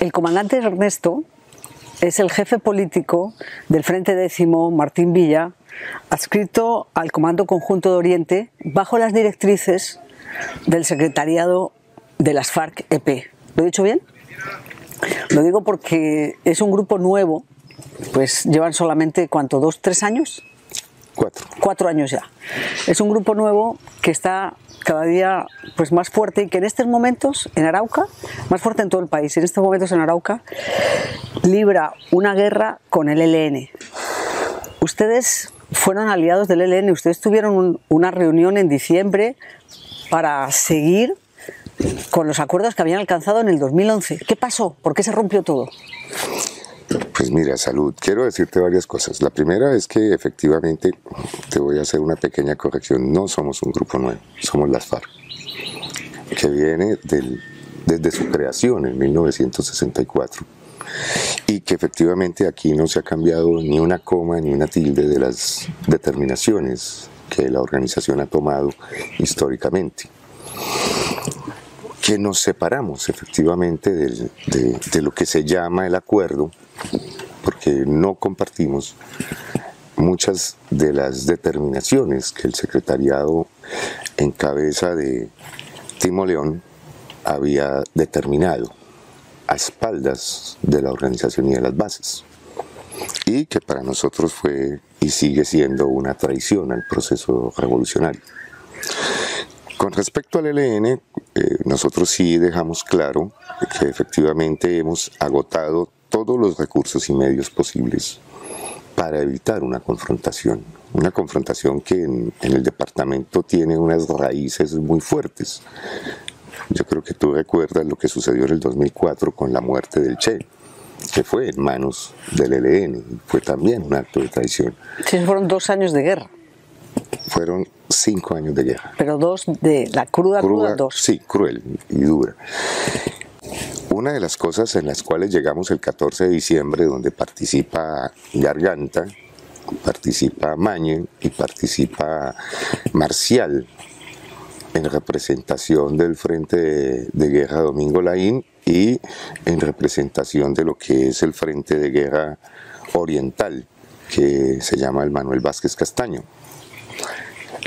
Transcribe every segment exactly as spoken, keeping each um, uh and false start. El comandante Ernesto es el jefe político del Frente Décimo, Martín Villa, adscrito al Comando Conjunto de Oriente bajo las directrices del Secretariado de las FARC E P. ¿Lo he dicho bien? Lo digo porque es un grupo nuevo, pues llevan solamente, ¿cuánto? ¿Dos, tres años? Cuatro. Cuatro años ya. Es un grupo nuevo que está cada día pues más fuerte y que en estos momentos en Arauca, más fuerte en todo el país, en estos momentos en Arauca, libra una guerra con el L N. Ustedes fueron aliados del L N, ustedes tuvieron un, una reunión en diciembre para seguir con los acuerdos que habían alcanzado en el dos mil once. ¿Qué pasó? ¿Por qué se rompió todo? Pues mira, Salud, quiero decirte varias cosas. La primera es que efectivamente, te voy a hacer una pequeña corrección, no somos un grupo nuevo, somos las FARC, que viene del, desde su creación en mil novecientos sesenta y cuatro, y que efectivamente aquí no se ha cambiado ni una coma ni una tilde de las determinaciones que la organización ha tomado históricamente. Que nos separamos efectivamente de, de, de lo que se llama el acuerdo, porque no compartimos muchas de las determinaciones que el secretariado en cabeza de Timo León había determinado a espaldas de la organización y de las bases, y que para nosotros fue y sigue siendo una traición al proceso revolucionario. Con respecto al L N, eh, nosotros sí dejamos claro que efectivamente hemos agotado todos los recursos y medios posibles para evitar una confrontación. Una confrontación que en, en el departamento tiene unas raíces muy fuertes. Yo creo que tú recuerdas lo que sucedió en el dos mil cuatro con la muerte del Che, que fue en manos del L N. Fue también un acto de traición. Sí, fueron dos años de guerra. Fueron cinco años de guerra. Pero dos de la cruda, cruda, cruda dos. Sí, cruel y dura. Una de las cosas en las cuales llegamos el catorce de diciembre, donde participa Garganta, participa Mañe y participa Marcial, en representación del Frente de, de Guerra Domingo Laín y en representación de lo que es el Frente de Guerra Oriental, que se llama el Manuel Vázquez Castaño.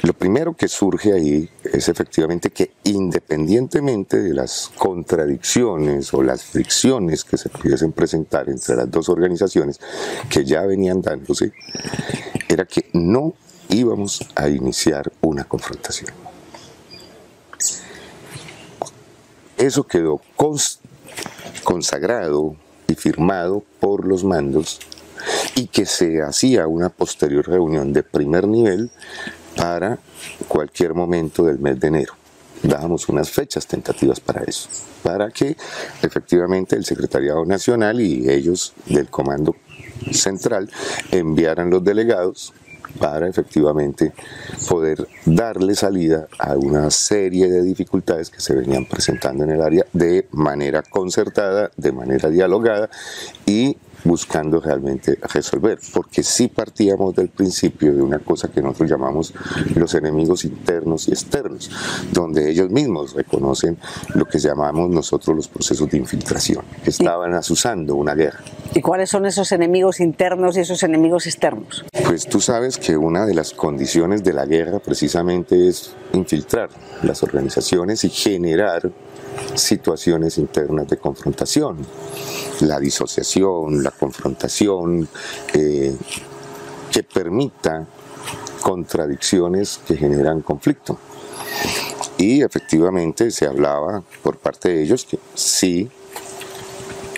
Lo primero que surge ahí es efectivamente que, independientemente de las contradicciones o las fricciones que se pudiesen presentar entre las dos organizaciones, que ya venían dándose, era que no íbamos a iniciar una confrontación. Eso quedó consagrado y firmado por los mandos, y que se hacía una posterior reunión de primer nivel para cualquier momento del mes de enero. Dábamos unas fechas tentativas para eso, para que efectivamente el Secretariado Nacional y ellos del Comando Central enviaran los delegados para efectivamente poder darle salida a una serie de dificultades que se venían presentando en el área de manera concertada, de manera dialogada y buscando realmente resolver, porque sí partíamos del principio de una cosa que nosotros llamamos los enemigos internos y externos, donde ellos mismos reconocen lo que llamamos nosotros los procesos de infiltración, que estaban azuzando una guerra. ¿Y cuáles son esos enemigos internos y esos enemigos externos? Pues tú sabes que una de las condiciones de la guerra precisamente es infiltrar las organizaciones y generar situaciones internas de confrontación, la disociación, la confrontación, eh, que permita contradicciones que generan conflicto. Y efectivamente se hablaba por parte de ellos que sí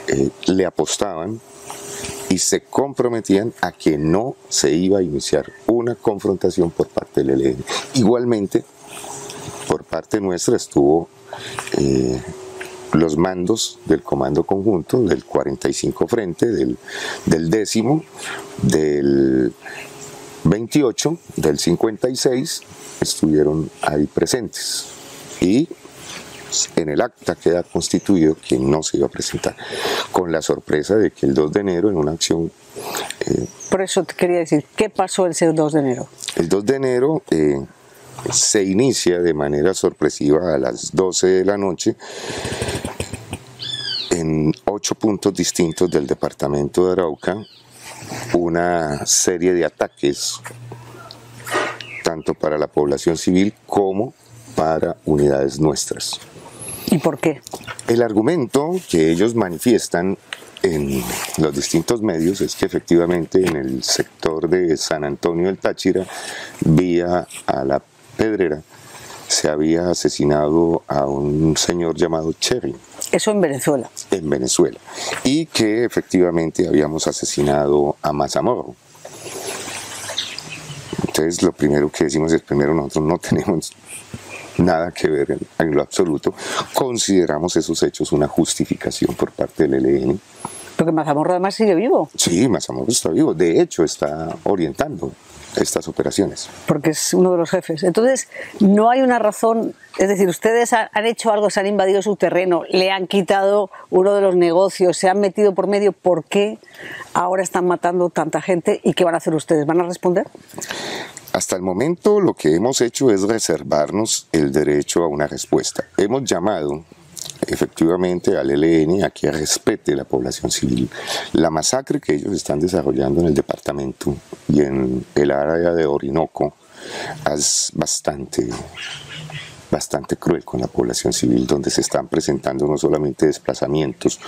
eh, le apostaban y se comprometían a que no se iba a iniciar una confrontación por parte del L N. Igualmente, por parte nuestra estuvo Eh, los mandos del Comando Conjunto, del cuarenta y cinco Frente, del, del décimo, del veintiocho, del cincuenta y seis, estuvieron ahí presentes, y en el acta queda constituido que no se iba a presentar, con la sorpresa de que el dos de enero en una acción... Eh, Por eso te quería decir, ¿qué pasó el dos de enero? El dos de enero... Eh, se inicia de manera sorpresiva a las doce de la noche en ocho puntos distintos del departamento de Arauca una serie de ataques, tanto para la población civil como para unidades nuestras. ¿Y por qué? El argumento que ellos manifiestan en los distintos medios es que efectivamente en el sector de San Antonio del Táchira, vía a la Pedrera, se había asesinado a un señor llamado Che. Eso en Venezuela. En Venezuela. Y que efectivamente habíamos asesinado a Mazamorro. Entonces lo primero que decimos es, primero, nosotros no tenemos nada que ver en, en lo absoluto. Consideramos esos hechos una justificación por parte del L N. Porque Mazamorro además sigue vivo. Sí, Mazamorro está vivo. De hecho, está orientando estas operaciones. Porque es uno de los jefes. Entonces, no hay una razón, es decir, ustedes han hecho algo, se han invadido su terreno, le han quitado uno de los negocios, se han metido por medio. ¿Por qué ahora están matando tanta gente? ¿Y qué van a hacer ustedes? ¿Van a responder? Hasta el momento lo que hemos hecho es reservarnos el derecho a una respuesta. Hemos llamado efectivamente al L N a que respete la población civil. La masacre que ellos están desarrollando en el departamento y en el área de Orinoco es bastante, bastante cruel con la población civil, donde se están presentando no solamente desplazamientos,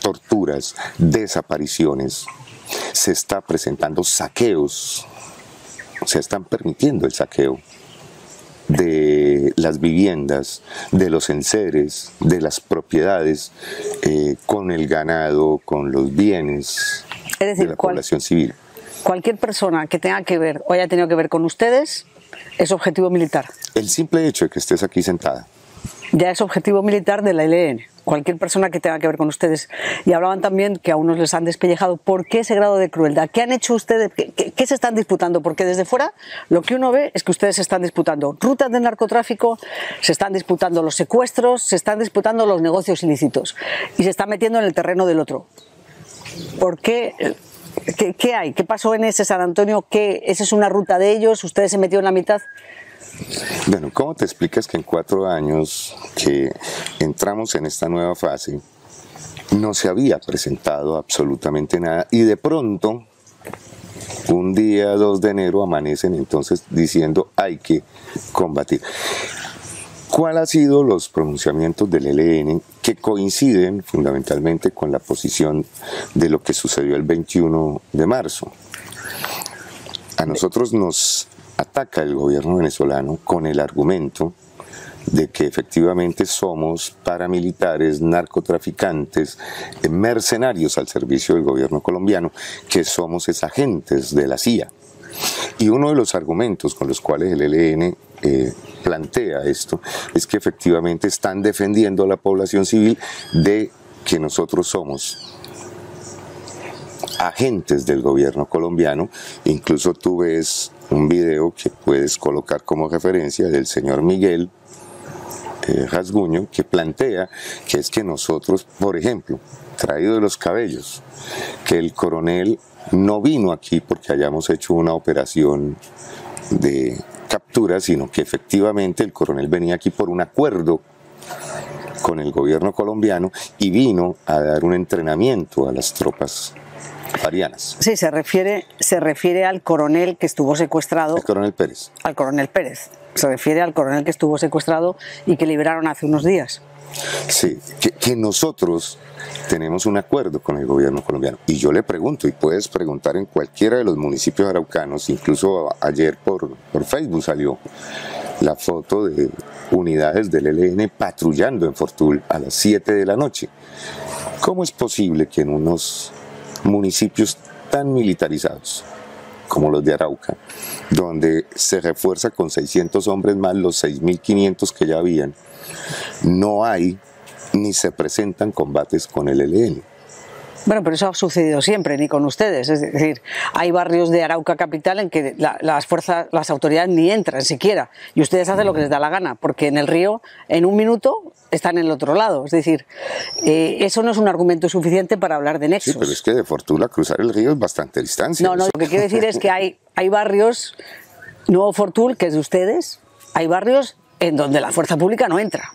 torturas, desapariciones, se está presentando saqueos, se están permitiendo el saqueo de las viviendas, de los enseres, de las propiedades, eh, con el ganado, con los bienes, es decir, de la cual, población civil. Cualquier persona que tenga que ver o haya tenido que ver con ustedes es objetivo militar. El simple hecho de que estés aquí sentada ya es objetivo militar de la L N. Cualquier persona que tenga que ver con ustedes. Y hablaban también que a unos les han despellejado. ¿Por qué ese grado de crueldad? ¿Qué han hecho ustedes? ¿Qué, qué, qué se están disputando? Porque desde fuera lo que uno ve es que ustedes se están disputando rutas del narcotráfico, se están disputando los secuestros, se están disputando los negocios ilícitos y se están metiendo en el terreno del otro. ¿Por qué? ¿Qué, qué hay? ¿Qué pasó en ese San Antonio? ¿Qué, esa es una ruta de ellos? ¿Ustedes se metieron en la mitad? Bueno, ¿cómo te explicas que en cuatro años que entramos en esta nueva fase no se había presentado absolutamente nada y de pronto un día dos de enero amanecen entonces diciendo hay que combatir? ¿Cuál ha sido los pronunciamientos del L N que coinciden fundamentalmente con la posición de lo que sucedió el veintiuno de marzo? A nosotros nos ataca el gobierno venezolano con el argumento de que efectivamente somos paramilitares, narcotraficantes, mercenarios al servicio del gobierno colombiano, que somos exagentes de la C I A. Y uno de los argumentos con los cuales el L N eh, plantea esto es que efectivamente están defendiendo a la población civil de que nosotros somos agentes del gobierno colombiano. Incluso tú ves un video que puedes colocar como referencia del señor Miguel eh, Rasguño, que plantea que es que nosotros, por ejemplo, traído de los cabellos, que el coronel no vino aquí porque hayamos hecho una operación de captura, sino que efectivamente el coronel venía aquí por un acuerdo con el gobierno colombiano y vino a dar un entrenamiento a las tropas arianas. Sí, se refiere, se refiere al coronel que estuvo secuestrado. El coronel Pérez. Al coronel Pérez. Se refiere al coronel que estuvo secuestrado y que liberaron hace unos días. Sí, que, que nosotros tenemos un acuerdo con el gobierno colombiano. Y yo le pregunto, y puedes preguntar en cualquiera de los municipios araucanos, incluso ayer por, por Facebook salió la foto de unidades del L N patrullando en Fortul a las siete de la noche. ¿Cómo es posible que en unos municipios tan militarizados como los de Arauca, donde se refuerza con seiscientos hombres más los seis mil quinientos que ya habían, no hay ni se presentan combates con el L N? Bueno, pero eso ha sucedido siempre, ni con ustedes. Es decir, hay barrios de Arauca capital en que la, las fuerzas, las autoridades ni entran siquiera. Y ustedes hacen lo que les da la gana, porque en el río, en un minuto, están en el otro lado. Es decir, eh, eso no es un argumento suficiente para hablar de nexos. Sí, pero es que de Fortuna cruzar el río es bastante distancia. No, no, lo que quiero decir es que hay, hay barrios, Nuevo Fortul, que es de ustedes, hay barrios en donde la fuerza pública no entra.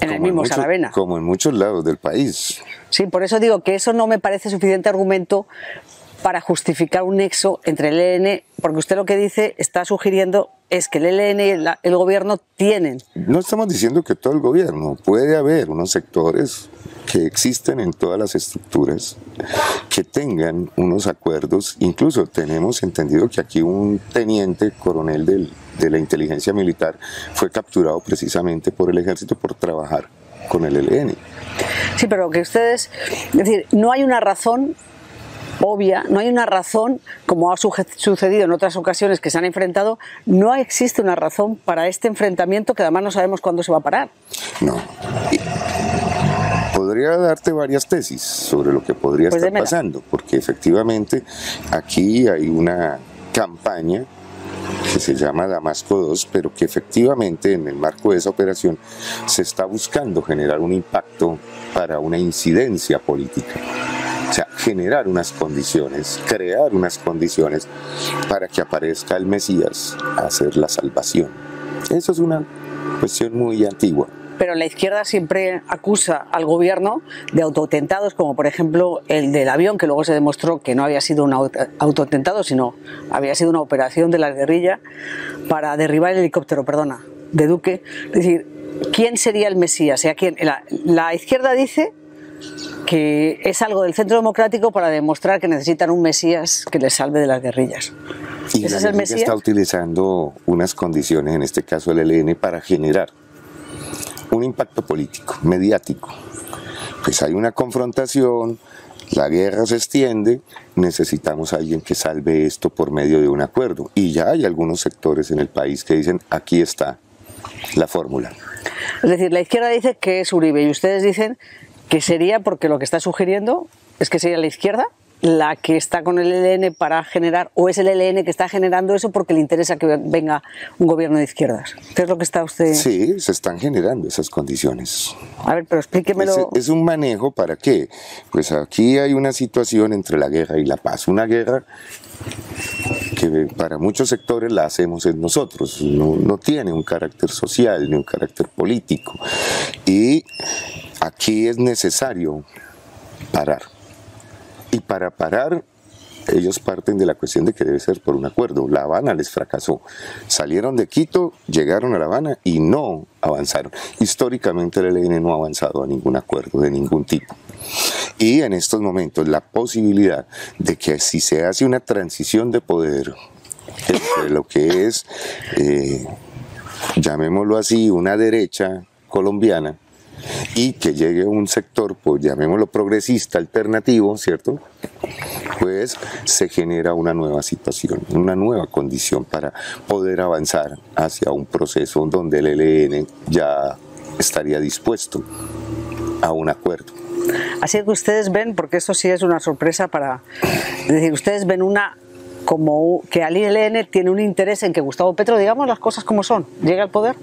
en el mismo Saravena. Como en muchos lados del país. Sí, por eso digo que eso no me parece suficiente argumento para justificar un nexo entre el E L N, porque usted lo que dice, está sugiriendo, es que el E L N y el, el gobierno tienen. No estamos diciendo que todo el gobierno, puede haber unos sectores que existen en todas las estructuras, que tengan unos acuerdos, incluso tenemos entendido que aquí un teniente coronel del, de la inteligencia militar fue capturado precisamente por el ejército por trabajar con el E L N. Sí, pero que ustedes, es decir, no hay una razón obvia, no hay una razón, como ha sucedido en otras ocasiones que se han enfrentado, no existe una razón para este enfrentamiento que además no sabemos cuándo se va a parar. No. Podría darte varias tesis sobre lo que podría pues estar pasando, porque efectivamente aquí hay una campaña que se llama Damasco dos, pero que efectivamente en el marco de esa operación se está buscando generar un impacto para una incidencia política. O sea, generar unas condiciones, crear unas condiciones para que aparezca el Mesías a hacer la salvación. Eso es una cuestión muy antigua. Pero la izquierda siempre acusa al gobierno de autoatentados, como por ejemplo el del avión, que luego se demostró que no había sido un autoatentado, sino había sido una operación de la guerrilla para derribar el helicóptero, perdona, de Duque. Es decir, ¿quién sería el Mesías? ¿A quién? La, la izquierda dice que es algo del centro democrático para demostrar que necesitan un mesías que les salve de las guerrillas. Y ¿ese es el mesías? Está utilizando unas condiciones, en este caso el E L N, para generar un impacto político, mediático. Pues hay una confrontación, la guerra se extiende, necesitamos a alguien que salve esto por medio de un acuerdo. Y ya hay algunos sectores en el país que dicen, aquí está la fórmula. Es decir, la izquierda dice que es Uribe y ustedes dicen que sería, porque lo que está sugiriendo es que sería la izquierda la que está con el E L N para generar, o es el E L N que está generando eso porque le interesa que venga un gobierno de izquierdas. ¿Qué es lo que está usted...? Sí, se están generando esas condiciones. A ver, pero explíquemelo. Es, es un manejo, ¿para qué? Pues aquí hay una situación entre la guerra y la paz, una guerra que para muchos sectores la hacemos en nosotros, no, no tiene un carácter social ni un carácter político, y aquí es necesario parar, y para parar ellos parten de la cuestión de que debe ser por un acuerdo. La Habana les fracasó, salieron de Quito, llegaron a La Habana y no avanzaron. Históricamente el E L N no ha avanzado a ningún acuerdo de ningún tipo, y en estos momentos la posibilidad de que si se hace una transición de poder entre lo que es, eh, llamémoslo así, una derecha colombiana, y que llegue un sector, pues llamémoslo progresista, alternativo, ¿cierto? Pues se genera una nueva situación, una nueva condición para poder avanzar hacia un proceso donde el E L N ya estaría dispuesto a un acuerdo. Así que ustedes ven, porque esto sí es una sorpresa para... Es decir, ustedes ven una... como que al E L N tiene un interés en que Gustavo Petro, digamos las cosas como son, llegue al poder.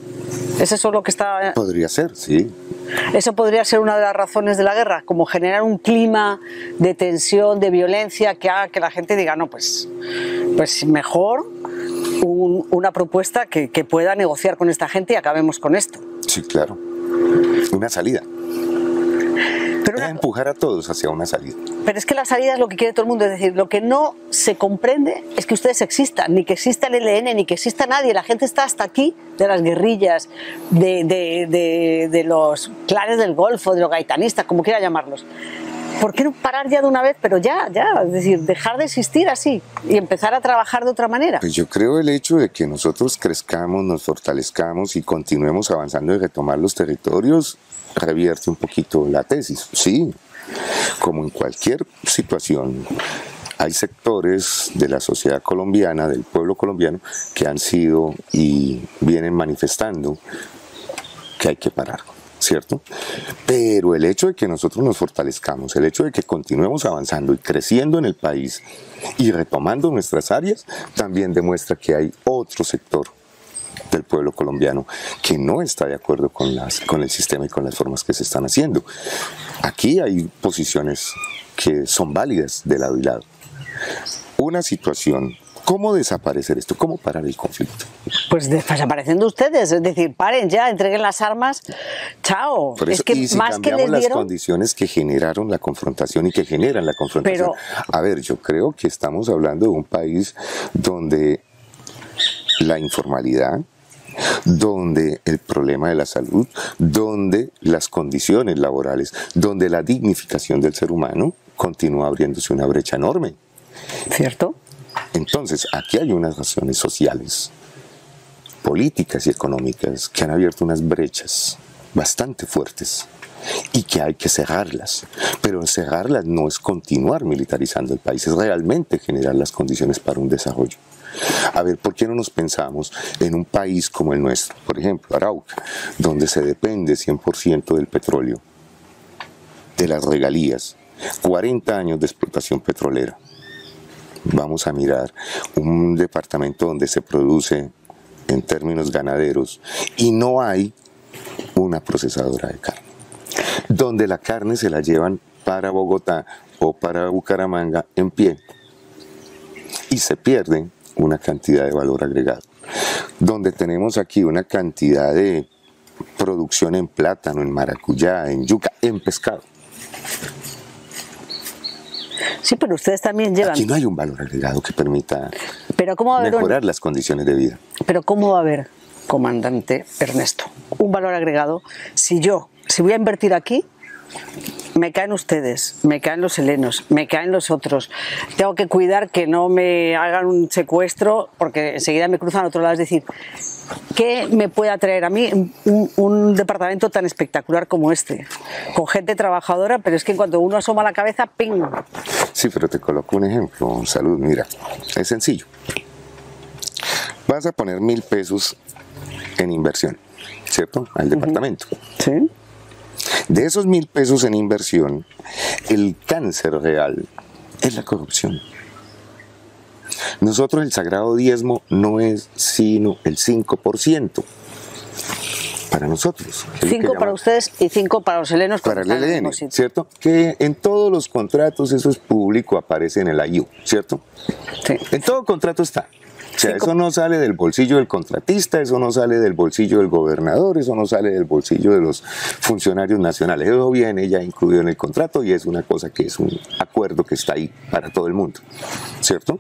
¿Es eso lo que está...? Podría ser, sí. ¿Eso podría ser una de las razones de la guerra? Como generar un clima de tensión, de violencia, que haga que la gente diga, no, pues, pues mejor un, una propuesta que, que pueda negociar con esta gente y acabemos con esto. Sí, claro. Una salida. Pero una... empujar a todos hacia una salida. Pero es que la salida es lo que quiere todo el mundo. Es decir, lo que no se comprende es que ustedes existan, ni que exista el E L N, ni que exista nadie. La gente está hasta aquí de las guerrillas, de, de, de, de los clanes del Golfo, de los gaitanistas, como quiera llamarlos. ¿Por qué no parar ya de una vez? Pero ya, ya, es decir, dejar de existir así y empezar a trabajar de otra manera. Pues yo creo el hecho de que nosotros crezcamos, nos fortalezcamos y continuemos avanzando y retomar los territorios revierte un poquito la tesis. Sí, como en cualquier situación, hay sectores de la sociedad colombiana, del pueblo colombiano, que han sido y vienen manifestando que hay que parar, ¿cierto? Pero el hecho de que nosotros nos fortalezcamos, el hecho de que continuemos avanzando y creciendo en el país y retomando nuestras áreas, también demuestra que hay otro sector del pueblo colombiano que no está de acuerdo con, las, con el sistema y con las formas que se están haciendo. Aquí hay posiciones que son válidas de lado y lado. Una situación ¿Cómo desaparecer esto? ¿Cómo parar el conflicto? Pues desapareciendo ustedes, es decir, paren ya, entreguen las armas, chao. Por eso, es que y si más cambiamos que les dieron... las condiciones que generaron la confrontación y que generan la confrontación. Pero... A ver, yo creo que estamos hablando de un país donde la informalidad, donde el problema de la salud, donde las condiciones laborales, donde la dignificación del ser humano continúa abriéndose una brecha enorme. ¿Cierto? Entonces, aquí hay unas razones sociales, políticas y económicas que han abierto unas brechas bastante fuertes y que hay que cerrarlas. Pero cerrarlas no es continuar militarizando el país, es realmente generar las condiciones para un desarrollo. A ver, ¿por qué no nos pensamos en un país como el nuestro? Por ejemplo, Arauca, donde se depende cien por ciento del petróleo, de las regalías, cuarenta años de explotación petrolera. Vamos a mirar un departamento donde se produce en términos ganaderos y no hay una procesadora de carne, donde la carne se la llevan para Bogotá o para Bucaramanga en pie y se pierden una cantidad de valor agregado, donde tenemos aquí una cantidad de producción en plátano, en maracuyá, en yuca, en pescado. Sí, pero ustedes también llevan... Aquí no hay un valor agregado que permita ¿Pero cómo va a haber mejorar un... las condiciones de vida. Pero ¿cómo va a haber, comandante Ernesto, un valor agregado si yo, si voy a invertir aquí, me caen ustedes, me caen los helenos, me caen los otros? Tengo que cuidar que no me hagan un secuestro porque enseguida me cruzan a otro lado. Es decir, ¿qué me puede atraer a mí un, un departamento tan espectacular como este? Con gente trabajadora, pero es que en cuanto uno asoma la cabeza, ¡ping! Sí, pero te coloco un ejemplo, Salud. Mira, es sencillo. Vas a poner mil pesos en inversión, ¿cierto? Al departamento. Sí. De esos mil pesos en inversión, el cáncer real es la corrupción. Nosotros el sagrado diezmo no es sino el cinco por ciento para nosotros. cinco para ustedes y cinco para los helenos. Para el L N, ¿cierto? Que en todos los contratos, eso es público, aparece en el I U, ¿cierto? Sí. En todo contrato está. O sea, eso no sale del bolsillo del contratista, eso no sale del bolsillo del gobernador, eso no sale del bolsillo de los funcionarios nacionales. Eso viene ya incluido en el contrato y es una cosa que es un acuerdo que está ahí para todo el mundo, ¿cierto?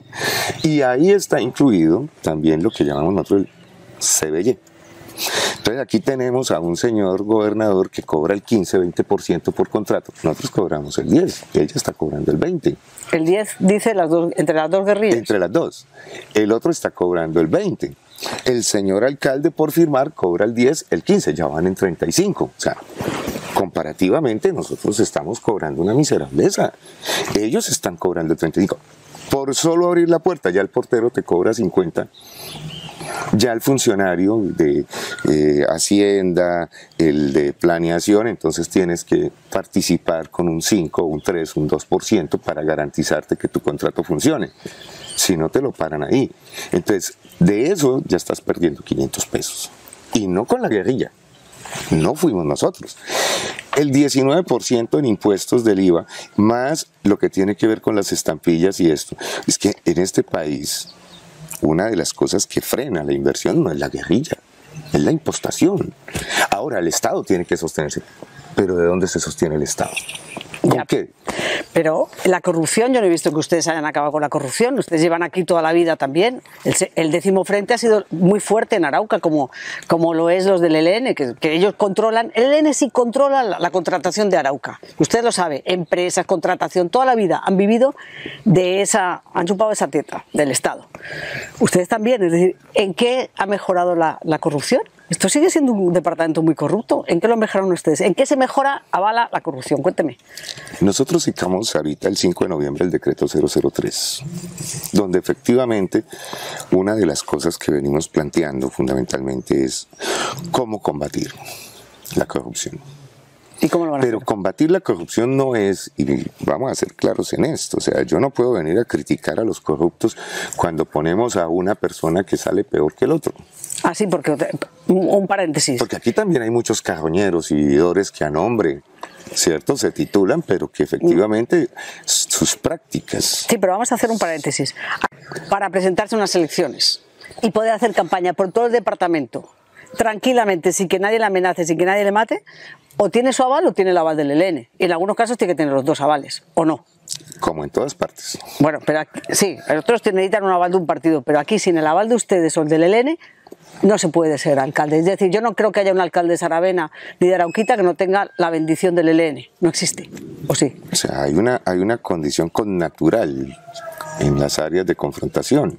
Y ahí está incluido también lo que llamamos nosotros el C B Y. Entonces aquí tenemos a un señor gobernador que cobra el quince, veinte por ciento por contrato. Nosotros cobramos el diez por ciento, ella está cobrando el veinte por ciento. El diez por ciento dice las dos, entre las dos guerrillas. Entre las dos. El otro está cobrando el veinte por ciento. El señor alcalde por firmar cobra el diez por ciento, el quince por ciento, ya van en treinta y cinco por ciento. O sea, comparativamente nosotros estamos cobrando una miserableza. Ellos están cobrando el treinta y cinco por ciento. Por solo abrir la puerta, ya el portero te cobra cincuenta por ciento. Ya el funcionario de eh, Hacienda, el de planeación, entonces tienes que participar con un cinco, un tres, un dos por ciento para garantizarte que tu contrato funcione. Si no, te lo paran ahí. Entonces, de eso ya estás perdiendo quinientos pesos. Y no con la guerrilla. No fuimos nosotros. El diecinueve por ciento en impuestos del I V A, más lo que tiene que ver con las estampillas y esto. Es que en este país... Una de las cosas que frena la inversión no es la guerrilla, es la impostación. Ahora, el Estado tiene que sostenerse. ¿Pero de dónde se sostiene el Estado? ¿Con ya, qué? Pero la corrupción, yo no he visto que ustedes hayan acabado con la corrupción. Ustedes llevan aquí toda la vida también. El, el décimo frente ha sido muy fuerte en Arauca, como, como lo es los del L N, que, que ellos controlan. El L N sí controla la, la contratación de Arauca. Usted lo sabe, empresas, contratación, toda la vida han vivido de esa, han chupado esa teta del Estado. Ustedes también, es decir, ¿en qué ha mejorado la, la corrupción? Esto sigue siendo un departamento muy corrupto. ¿En qué lo mejoraron ustedes? ¿En qué se mejora, avala la corrupción? Cuénteme. Nosotros citamos ahorita el cinco de noviembre el decreto cero cero tres, donde efectivamente una de las cosas que venimos planteando fundamentalmente es cómo combatir la corrupción. ¿Y cómo lo van a Pero hacer? Combatir la corrupción no es, y vamos a ser claros en esto, o sea, yo no puedo venir a criticar a los corruptos cuando ponemos a una persona que sale peor que el otro. Ah, sí, porque, un paréntesis. Porque aquí también hay muchos cajoneros y vividores que a nombre, ¿cierto?, se titulan, pero que efectivamente sus prácticas. Sí, pero vamos a hacer un paréntesis. Para presentarse a unas elecciones y poder hacer campaña por todo el departamento, tranquilamente, sin que nadie le amenace, sin que nadie le mate, o tiene su aval o tiene el aval del L N. En algunos casos tiene que tener los dos avales, ¿o no? Como en todas partes. Bueno, pero aquí, sí, otros necesitan un aval de un partido, pero aquí sin el aval de ustedes o el del L N no se puede ser alcalde. Es decir, yo no creo que haya un alcalde de Saravena ni de Arauquita que no tenga la bendición del L N. No existe, ¿o sí? O sea, hay una, hay una condición connatural en las áreas de confrontación.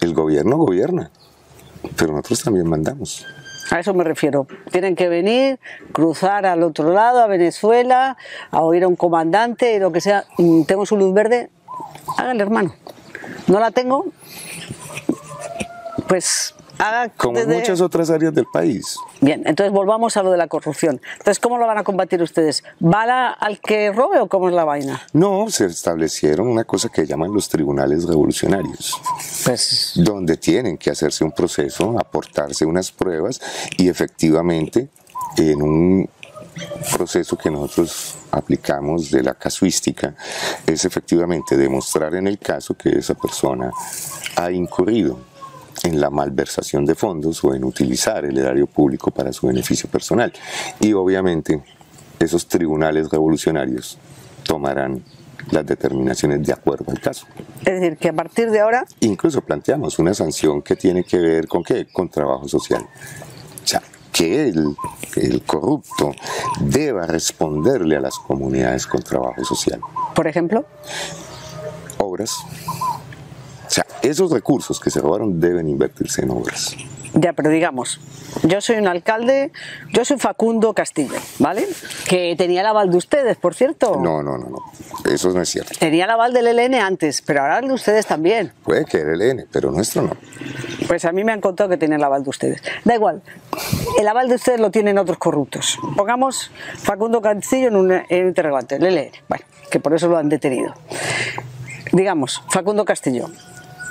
El gobierno gobierna, pero nosotros también mandamos. A eso me refiero. Tienen que venir, cruzar al otro lado, a Venezuela, a oír a un comandante, lo que sea. Tengo su luz verde, háganle, hermano. No la tengo, pues haga... Como en muchas otras áreas del país. Bien, entonces volvamos a lo de la corrupción. Entonces, ¿cómo lo van a combatir ustedes? ¿Bala al que robe o cómo es la vaina? No, se establecieron una cosa que llaman los tribunales revolucionarios, pues... donde tienen que hacerse un proceso, aportarse unas pruebas y efectivamente en un proceso que nosotros aplicamos de la casuística es efectivamente demostrar en el caso que esa persona ha incurrido en la malversación de fondos o en utilizar el erario público para su beneficio personal. Y obviamente esos tribunales revolucionarios tomarán las determinaciones de acuerdo al caso. Es decir, que a partir de ahora... Incluso planteamos una sanción que tiene que ver con ¿qué? Con trabajo social. O sea, que el, el corrupto deba responderle a las comunidades con trabajo social. ¿Por ejemplo? Obras. O sea, esos recursos que se robaron deben invertirse en obras. Ya, pero digamos, yo soy un alcalde, yo soy Facundo Castillo, ¿vale? Que tenía el aval de ustedes, por cierto. No, no, no, no, eso no es cierto. Tenía el aval del L N antes, pero ahora el de ustedes también. Puede que el L N, pero nuestro no. Pues a mí me han contado que tenía el aval de ustedes. Da igual, el aval de ustedes lo tienen otros corruptos. Pongamos Facundo Castillo en un interrogante, el L N, bueno, que por eso lo han detenido. Digamos, Facundo Castillo.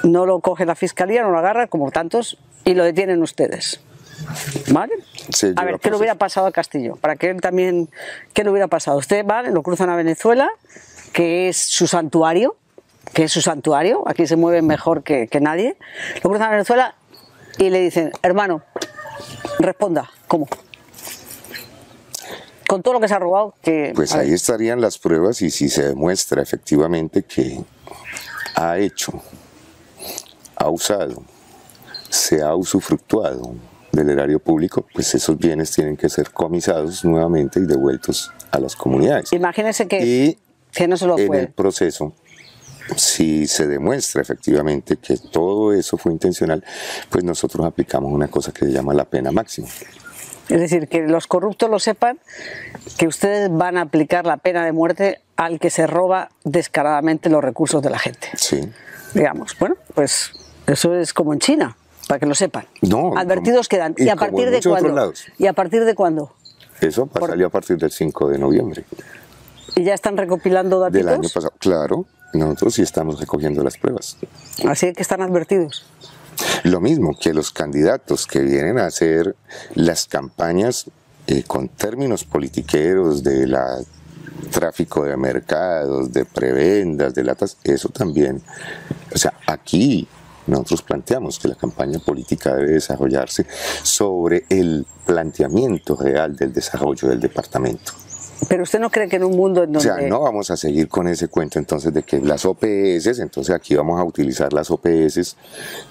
No lo coge la fiscalía, no lo agarra, como tantos, y lo detienen ustedes. ¿Vale? Sí, a ver, ¿qué le hubiera pasado a Castillo? Para que él también... ¿Qué le hubiera pasado? Ustedes van, lo cruzan a Venezuela, que es su santuario, que es su santuario, aquí se mueven mejor que, que nadie. Lo cruzan a Venezuela y le dicen, hermano, responda, ¿cómo? Con todo lo que se ha robado... que Pues ahí estarían las pruebas y si se demuestra efectivamente que ha hecho... ha usado, se ha usufructuado del erario público, pues esos bienes tienen que ser comisados nuevamente y devueltos a las comunidades. Imagínense que, y que no se lo puede. En el proceso, si se demuestra efectivamente que todo eso fue intencional, pues nosotros aplicamos una cosa que se llama la pena máxima. Es decir, que los corruptos lo sepan, que ustedes van a aplicar la pena de muerte al que se roba descaradamente los recursos de la gente. Sí. Digamos, bueno, pues... Eso es como en China, para que lo sepan. No, advertidos como, quedan. ¿Y, ¿Y a partir de cuándo? ¿Y a partir de cuándo? Eso salió a partir del cinco de noviembre. ¿Y ya están recopilando datos? Del año pasado. Claro, nosotros sí estamos recogiendo las pruebas. Así que están advertidos. Lo mismo que los candidatos que vienen a hacer las campañas eh, con términos politiqueros de la tráfico de mercados, de prebendas, de latas, eso también. O sea, aquí... Nosotros planteamos que la campaña política debe desarrollarse sobre el planteamiento real del desarrollo del departamento. Pero usted no cree que en un mundo en donde... O sea, no vamos a seguir con ese cuento entonces de que las O P S, entonces aquí vamos a utilizar las O P S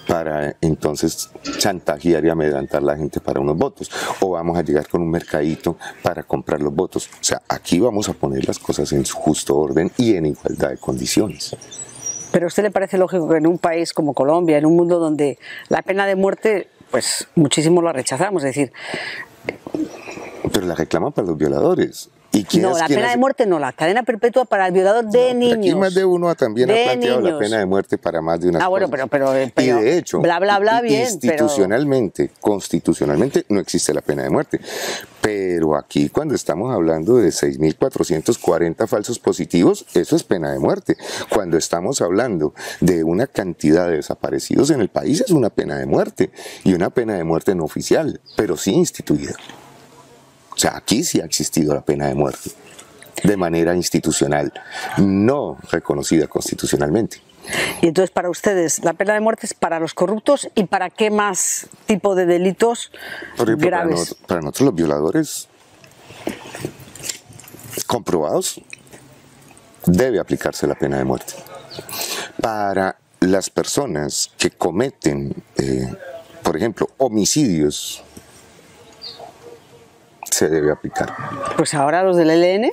para entonces chantajear y amedrantar a la gente para unos votos. O vamos a llegar con un mercadito para comprar los votos. O sea, aquí vamos a poner las cosas en su justo orden y en igualdad de condiciones. ¿Pero a usted le parece lógico que en un país como Colombia, en un mundo donde la pena de muerte, pues muchísimo la rechazamos, es decir... Pero la reclaman para los violadores. ¿Y quién no, es, la quién pena es? de muerte no, la cadena perpetua para el violador de no, niños. Aquí más de uno también de ha planteado niños. la pena de muerte para más de una. Ah, bueno, pero, pero, pero, pero... Y de hecho, bla, bla, bla, bien, institucionalmente, pero... constitucionalmente no existe la pena de muerte. Pero aquí cuando estamos hablando de seis mil cuatrocientos cuarenta falsos positivos, eso es pena de muerte. Cuando estamos hablando de una cantidad de desaparecidos en el país, es una pena de muerte. Y una pena de muerte no oficial, pero sí instituida. O sea, aquí sí ha existido la pena de muerte, de manera institucional, no reconocida constitucionalmente. Y entonces para ustedes, la pena de muerte es para los corruptos y para qué más tipo de delitos Por ejemplo, graves. Para, no, para nosotros los violadores comprobados debe aplicarse la pena de muerte. Para las personas que cometen, eh, por ejemplo, homicidios, se debe aplicar. Pues ahora los del L N,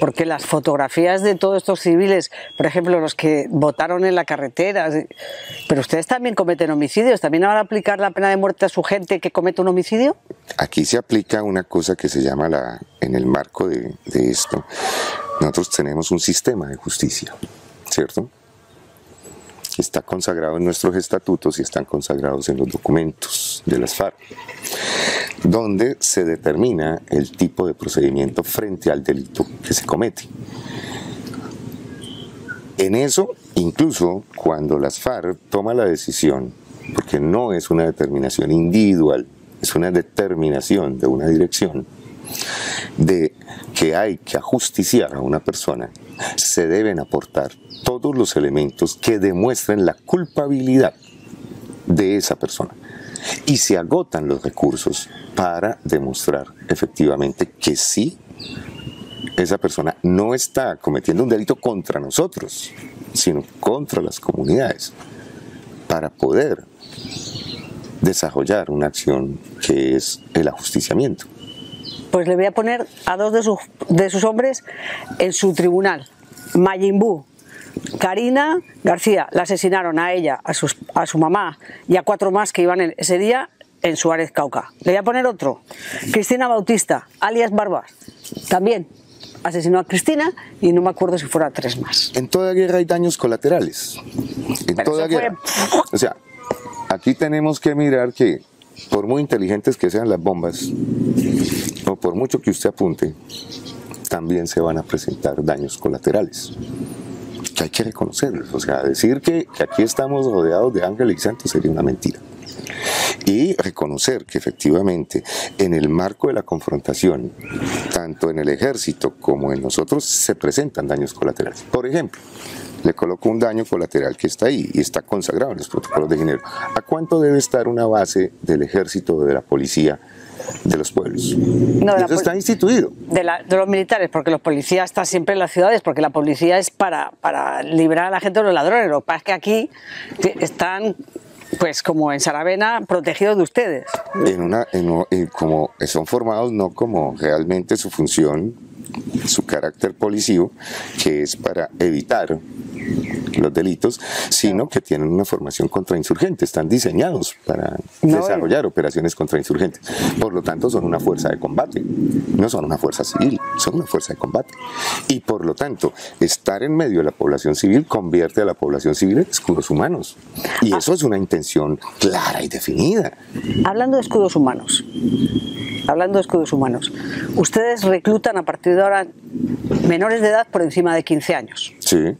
porque las fotografías de todos estos civiles, por ejemplo los que votaron en la carretera, pero ustedes también cometen homicidios, ¿también van a aplicar la pena de muerte a su gente que comete un homicidio? Aquí se aplica una cosa que se llama la, en el marco de, de esto, nosotros tenemos un sistema de justicia, ¿cierto? Está consagrado en nuestros estatutos y están consagrados en los documentos de las FARC, donde se determina el tipo de procedimiento frente al delito que se comete. En eso, incluso cuando las FARC toma la decisión, porque no es una determinación individual, es una determinación de una dirección, de que hay que ajusticiar a una persona, se deben aportar todos los elementos que demuestren la culpabilidad de esa persona. Y se agotan los recursos para demostrar efectivamente que sí, esa persona no está cometiendo un delito contra nosotros, sino contra las comunidades, para poder desarrollar una acción que es el ajusticiamiento. Pues le voy a poner a dos de sus, de sus hombres en su tribunal, Mayimbú. Karina García, la asesinaron a ella, a, sus, a su mamá y a cuatro más que iban en, ese día en Suárez, Cauca. Le voy a poner otro, Cristina Bautista, alias Barbas, también asesinó a Cristina y no me acuerdo si fuera tres más. En toda guerra hay daños colaterales, en Pero toda guerra. Fue... O sea, aquí tenemos que mirar que por muy inteligentes que sean las bombas o por mucho que usted apunte, también se van a presentar daños colaterales. Que hay que reconocerlos, o sea, decir que, que aquí estamos rodeados de ángeles y santos sería una mentira. Y reconocer que efectivamente en el marco de la confrontación, tanto en el ejército como en nosotros, se presentan daños colaterales. Por ejemplo, le coloco un daño colateral que está ahí y está consagrado en los protocolos de Ginebra. ¿A cuánto debe estar una base del ejército o de la policía de los pueblos? No, eso está instituido. De, la, de los militares, porque los policías están siempre en las ciudades, porque la policía es para, para librar a la gente de los ladrones. Lo que pasa es que aquí están, pues como en Saravena, protegidos de ustedes. En una, en, en, como son formados, no como realmente su función, su carácter policivo, que es para evitar los delitos, sino que tienen una formación contrainsurgente, están diseñados para no, desarrollar eh. operaciones contrainsurgentes. Por lo tanto, son una fuerza de combate, no son una fuerza civil, son una fuerza de combate. Y por lo tanto, estar en medio de la población civil convierte a la población civil en escudos humanos. Y eso ah. es una intención clara y definida. Hablando de escudos humanos, hablando de escudos humanos, ustedes reclutan a partir de ahora menores de edad por encima de quince años. Sí.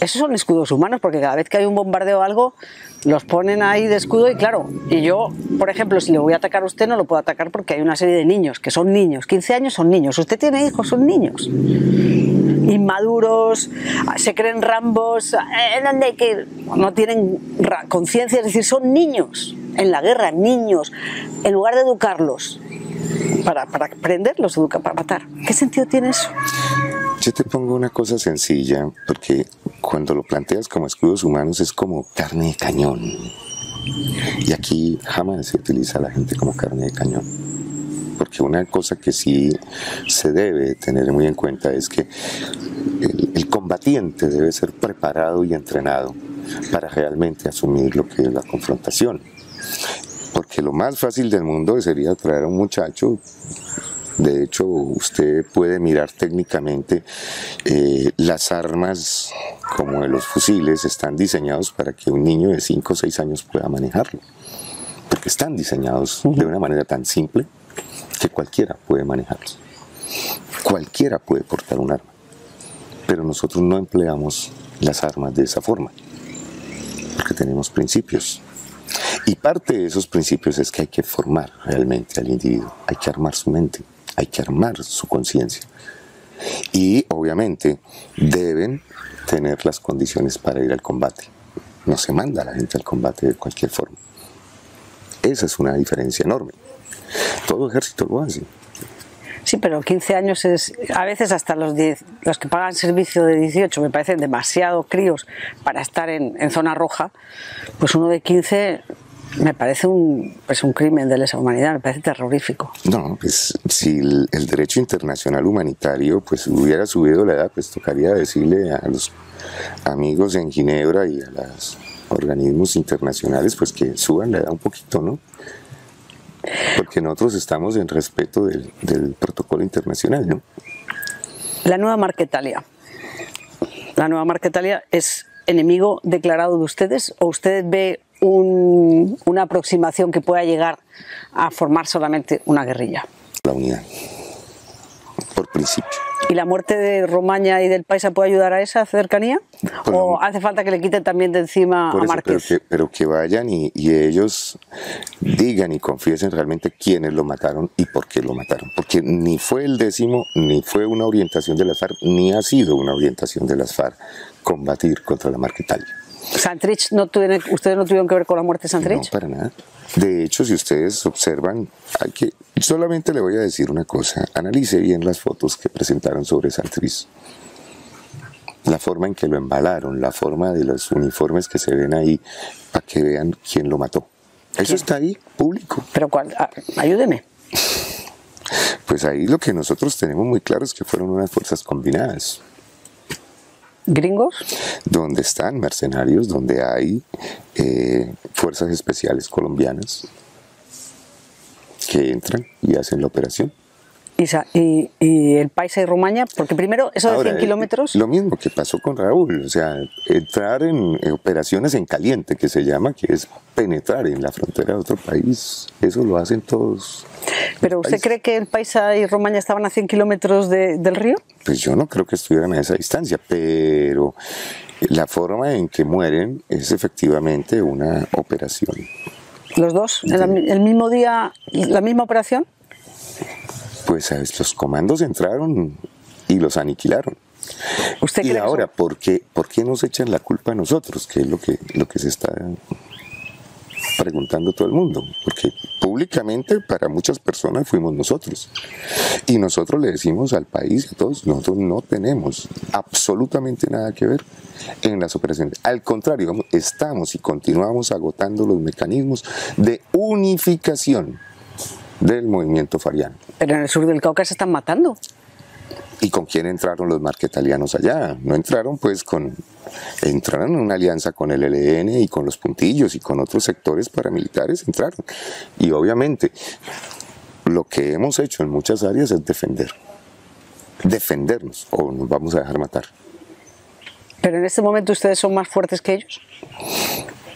Esos son escudos humanos, porque cada vez que hay un bombardeo o algo, los ponen ahí de escudo y claro, y yo, por ejemplo, si le voy a atacar a usted, no lo puedo atacar porque hay una serie de niños, que son niños, quince años son niños, usted tiene hijos, son niños. Inmaduros, se creen Rambos, eh, que no tienen conciencia, es decir, son niños en la guerra, niños, en lugar de educarlos, para, para prenderlos, educa, para matar. ¿Qué sentido tiene eso? Yo te pongo una cosa sencilla, porque cuando lo planteas como escudos humanos es como carne de cañón. Y aquí jamás se utiliza a la gente como carne de cañón. Porque una cosa que sí se debe tener muy en cuenta es que el, el combatiente debe ser preparado y entrenado para realmente asumir lo que es la confrontación. Porque lo más fácil del mundo sería traer a un muchacho De hecho, usted puede mirar técnicamente eh, las armas como de los fusiles están diseñados para que un niño de cinco o seis años pueda manejarlo, porque están diseñados uh-huh. de una manera tan simple que cualquiera puede manejarlos, cualquiera puede portar un arma, pero nosotros no empleamos las armas de esa forma, porque tenemos principios. Y parte de esos principios es que hay que formar realmente al individuo, hay que armar su mente, hay que armar su conciencia. Y obviamente deben tener las condiciones para ir al combate. No se manda a la gente al combate de cualquier forma. Esa es una diferencia enorme. Todo ejército lo hace. Sí, pero quince años es, a veces hasta los diez, los que pagan servicio de dieciocho me parecen demasiado críos para estar en, en zona roja, pues uno de quince me parece un, pues un crimen de lesa humanidad, me parece terrorífico. No, pues si el, el derecho internacional humanitario pues hubiera subido la edad, pues tocaría decirle a los amigos en Ginebra y a los organismos internacionales pues que suban la edad un poquito, ¿no? Porque nosotros estamos en respeto del, del protocolo internacional, ¿no? La Nueva Marquetalia. La Nueva Marquetalia es enemigo declarado de ustedes, ¿o usted ve un, una aproximación que pueda llegar a formar solamente una guerrilla? La unidad, por principio. ¿Y la muerte de Romaña y del Paisa puede ayudar a esa cercanía? Por ¿O la... hace falta que le quiten también de encima por a eso, Márquez? Pero que, pero que vayan y, y ellos digan y confiesen realmente quiénes lo mataron y por qué lo mataron. Porque ni fue el décimo, ni fue una orientación de las FARC, ni ha sido una orientación de las FARC combatir contra la Marquetalia. ¿Santrich no tuvieron, ustedes no tuvieron que ver con la muerte de Santrich? No, para nada. De hecho, si ustedes observan, hay que, solamente le voy a decir una cosa, analice bien las fotos que presentaron sobre Santrich, la forma en que lo embalaron, la forma de los uniformes que se ven ahí, para que vean quién lo mató. ¿Quién? Eso está ahí, público. Pero cuál, ah, ayúdeme. Pues ahí lo que nosotros tenemos muy claro es que fueron unas fuerzas combinadas. ¿Gringos? Donde están mercenarios, donde hay eh, fuerzas especiales colombianas que entran y hacen la operación. Isa, y, y el Paisa y Romaña, porque primero eso de ahora, cien kilómetros... Lo mismo que pasó con Raúl, o sea, entrar en operaciones en caliente, que se llama, que es penetrar en la frontera de otro país, eso lo hacen todos. ¿Pero usted cree que el Paisa y Romaña estaban a cien kilómetros de, del río? Pues yo no creo que estuvieran a esa distancia, pero la forma en que mueren es efectivamente una operación. ¿Los dos? Sí. ¿El, el mismo día, la misma operación? Pues ¿sabes? Los comandos entraron y los aniquilaron. ¿Usted cree y ahora, eso? ¿por qué, ¿por qué nos echan la culpa a nosotros? Que es lo que, lo que se está preguntando todo el mundo. Porque públicamente para muchas personas fuimos nosotros. Y nosotros le decimos al país, a todos, nosotros no tenemos absolutamente nada que ver en las operaciones. Al contrario, estamos y continuamos agotando los mecanismos de unificación del movimiento fariano. Pero en el sur del Cauca se están matando. ¿Y con quién entraron los marquetalianos allá? No entraron pues con... Entraron en una alianza con el L N y con los puntillos y con otros sectores paramilitares entraron. Y obviamente lo que hemos hecho en muchas áreas es defender. Defendernos o nos vamos a dejar matar. ¿Pero en este momento ustedes son más fuertes que ellos?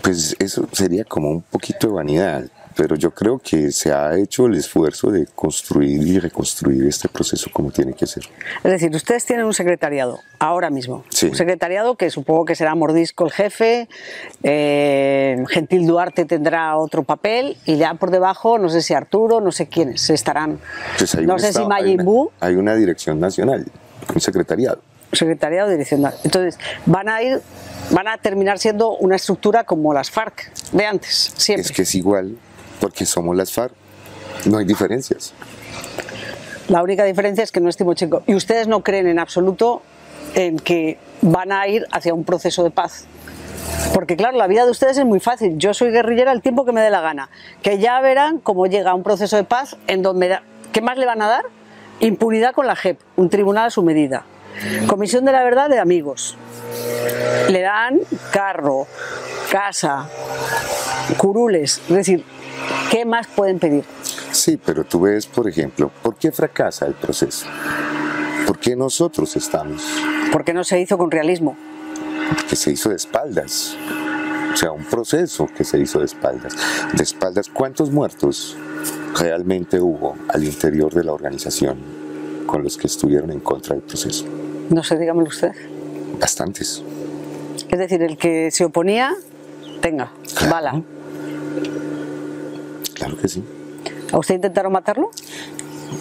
Pues eso sería como un poquito de vanidad. Pero yo creo que se ha hecho el esfuerzo de construir y reconstruir este proceso como tiene que ser. Es decir, ustedes tienen un secretariado, ahora mismo. Sí. Un secretariado que supongo que será Mordisco el jefe, eh, Gentil Duarte tendrá otro papel, y ya por debajo, no sé si Arturo, no sé quiénes estarán. Pues no sé estado, si Mayimbú. Hay, hay una dirección nacional, un secretariado. Secretariado de dirección nacional. Entonces, van a ir, van a terminar siendo una estructura como las FARC de antes, siempre. Es que es igual. Porque somos las FARC, no hay diferencias. La única diferencia es que no es Timochenko. ¿Y ustedes no creen en absoluto en que van a ir hacia un proceso de paz? Porque claro, la vida de ustedes es muy fácil. Yo soy guerrillera el tiempo que me dé la gana. Que ya verán cómo llega un proceso de paz en donde... Da... ¿Qué más le van a dar? Impunidad con la J E P, un tribunal a su medida. Comisión de la verdad de amigos. Le dan carro, casa, curules, es decir... ¿Qué más pueden pedir? Sí, pero tú ves, por ejemplo, ¿por qué fracasa el proceso? ¿Por qué nosotros estamos? ¿Por qué no se hizo con realismo? Que se hizo de espaldas. O sea, un proceso que se hizo de espaldas. De espaldas, ¿cuántos muertos realmente hubo al interior de la organización con los que estuvieron en contra del proceso? No sé, dígamelo usted. Bastantes. Es decir, el que se oponía, tenga, claro. Bala. Claro que sí. ¿A usted intentaron matarlo?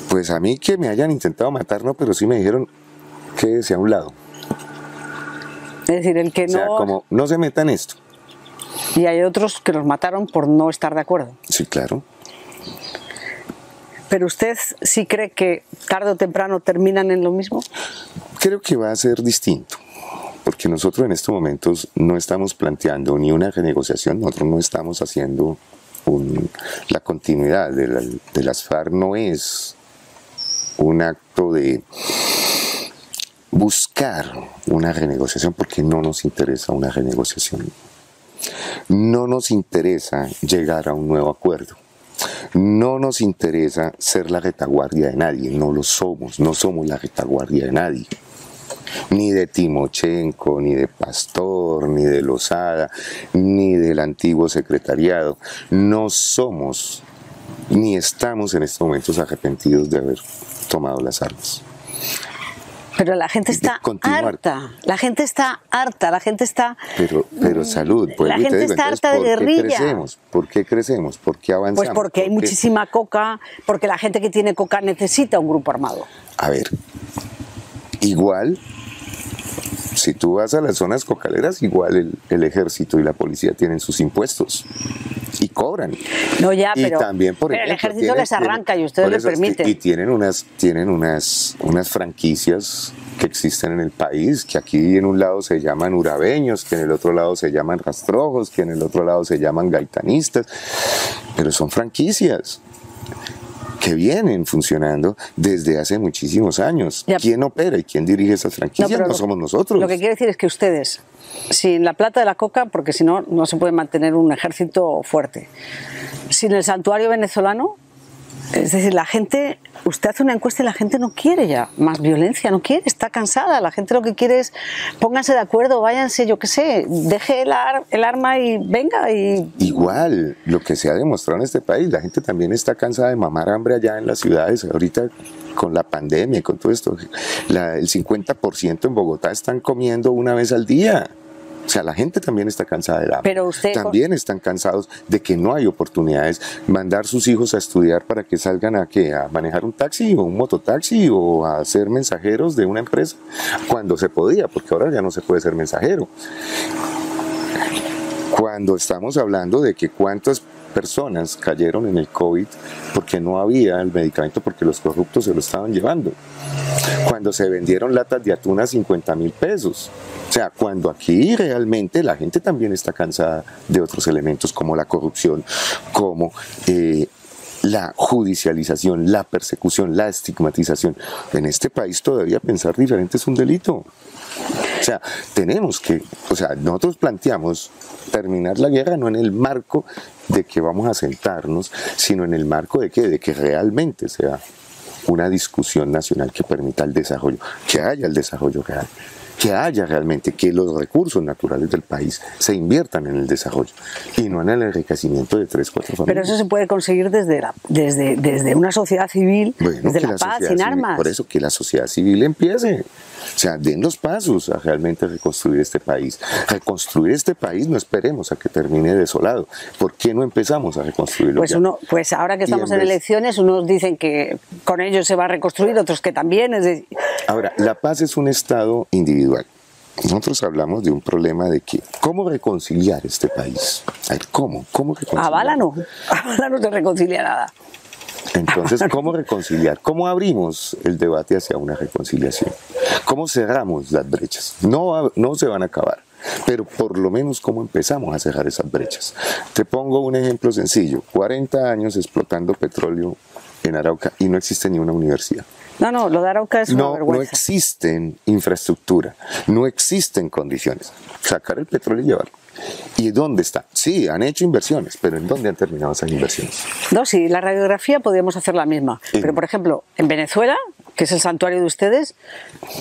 Pues a mí que me hayan intentado matar, no, pero sí me dijeron quédese a un lado. Es decir, el que o sea, no... como no se meta en esto. Y hay otros que los mataron por no estar de acuerdo. Sí, claro. ¿Pero usted sí cree que tarde o temprano terminan en lo mismo? Creo que va a ser distinto, porque nosotros en estos momentos no estamos planteando ni una renegociación, nosotros no estamos haciendo un, la continuidad de, la, de las FARC no es un acto de buscar una renegociación, porque no nos interesa una renegociación. No nos interesa llegar a un nuevo acuerdo. No nos interesa ser la retaguardia de nadie, no lo somos, no somos la retaguardia de nadie. Ni de Timochenko, ni de Pastor, ni de Lozada, ni del antiguo secretariado. No somos, ni estamos en estos momentos arrepentidos de haber tomado las armas. Pero la gente está harta, la gente está harta, la gente está... Pero, pero salud, pues, la gente está harta de guerrilla. ¿Por qué crecemos? ¿Por qué crecemos? ¿Por qué avanzamos? Pues porque hay muchísima coca, porque la gente que tiene coca necesita un grupo armado. A ver, igual, si tú vas a las zonas cocaleras, igual el, el ejército y la policía tienen sus impuestos y cobran. No, ya, y pero, también, por pero ejemplo, el ejército tienen, les arranca tienen, y ustedes les permiten. Y tienen, unas, tienen unas, unas franquicias que existen en el país, que aquí en un lado se llaman urabeños, que en el otro lado se llaman rastrojos, que en el otro lado se llaman gaitanistas, pero son franquicias que vienen funcionando desde hace muchísimos años. Ya. ¿Quién opera y quién dirige esas franquicias? No, no somos nosotros. Lo que quiero decir es que ustedes, sin la plata de la coca, porque si no, no se puede mantener un ejército fuerte. Sin el santuario venezolano, es decir, la gente, usted hace una encuesta y la gente no quiere ya más violencia, no quiere, está cansada. La gente lo que quiere es pónganse de acuerdo, váyanse, yo qué sé, deje el, ar, el arma y venga. Y... Igual, lo que se ha demostrado en este país, la gente también está cansada de mamar hambre allá en las ciudades. Ahorita con la pandemia y con todo esto, la, el cincuenta por ciento en Bogotá están comiendo una vez al día. O sea, la gente también está cansada del hambre. Pero usted... También están cansados de que no hay oportunidades. Mandar sus hijos a estudiar para que salgan a, ¿qué? A manejar un taxi o un mototaxi o a ser mensajeros de una empresa cuando se podía, porque ahora ya no se puede ser mensajero. Cuando estamos hablando de que cuántas personas cayeron en el COVID porque no había el medicamento, porque los corruptos se lo estaban llevando. Cuando se vendieron latas de atún a cincuenta mil pesos. O sea, cuando aquí realmente la gente también está cansada de otros elementos como la corrupción, como eh, la judicialización, la persecución, la estigmatización. En este país todavía pensar diferente es un delito. O sea, tenemos que, o sea, nosotros planteamos terminar la guerra no en el marco de que vamos a sentarnos, sino en el marco de que, de que realmente sea una discusión nacional que permita el desarrollo, que haya el desarrollo real, que haya realmente, que los recursos naturales del país se inviertan en el desarrollo y no en el enriquecimiento de tres, cuatro familias. Pero eso se puede conseguir desde, la, desde, desde una sociedad civil, bueno, desde la, la paz, sin civil, armas. Por eso que la sociedad civil empiece, o sea, den los pasos a realmente reconstruir este país. Reconstruir este país no esperemos a que termine desolado. ¿Por qué no empezamos a reconstruirlo? Pues, uno, pues ahora que estamos en, en vez... elecciones, unos dicen que con ellos se va a reconstruir, otros que también. Es decir... Ahora, la paz es un estado individual. Nosotros hablamos de un problema de que, ¿cómo reconciliar este país? A ver, ¿cómo? ¿Cómo reconciliar? Habana no, Habana no se reconcilia nada. Entonces, ¿cómo reconciliar? ¿Cómo abrimos el debate hacia una reconciliación? ¿Cómo cerramos las brechas? No, no se van a acabar, pero por lo menos ¿cómo empezamos a cerrar esas brechas? Te pongo un ejemplo sencillo, cuarenta años explotando petróleo en Arauca y no existe ni una universidad. No, no, lo de Arauca es una vergüenza. No existen infraestructura, no existen condiciones. Sacar el petróleo y llevarlo. ¿Y dónde está? Sí, han hecho inversiones, pero ¿en dónde han terminado esas inversiones? No, sí, la radiografía podríamos hacer la misma. ¿En? Pero, por ejemplo, en Venezuela, que es el santuario de ustedes,